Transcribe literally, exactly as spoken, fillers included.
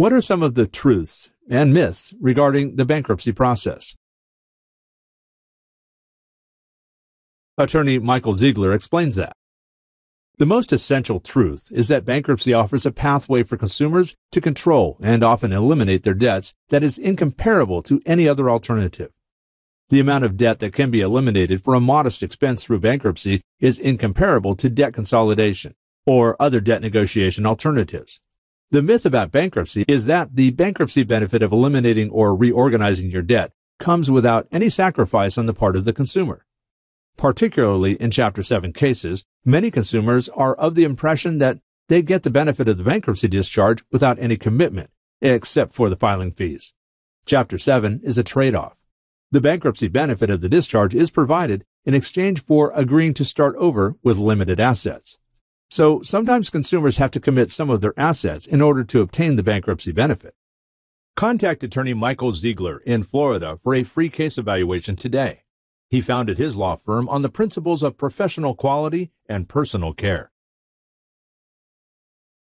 What are some of the truths and myths regarding the bankruptcy process? Attorney Michael Ziegler explains that. The most essential truth is that bankruptcy offers a pathway for consumers to control and often eliminate their debts that is incomparable to any other alternative. The amount of debt that can be eliminated for a modest expense through bankruptcy is incomparable to debt consolidation or other debt negotiation alternatives. The myth about bankruptcy is that the bankruptcy benefit of eliminating or reorganizing your debt comes without any sacrifice on the part of the consumer. Particularly in Chapter seven cases, many consumers are of the impression that they get the benefit of the bankruptcy discharge without any commitment, except for the filing fees. Chapter seven is a trade-off. The bankruptcy benefit of the discharge is provided in exchange for agreeing to start over with limited assets. So sometimes consumers have to commit some of their assets in order to obtain the bankruptcy benefit. Contact attorney Michael Ziegler in Florida for a free case evaluation today. He founded his law firm on the principles of professional quality and personal care.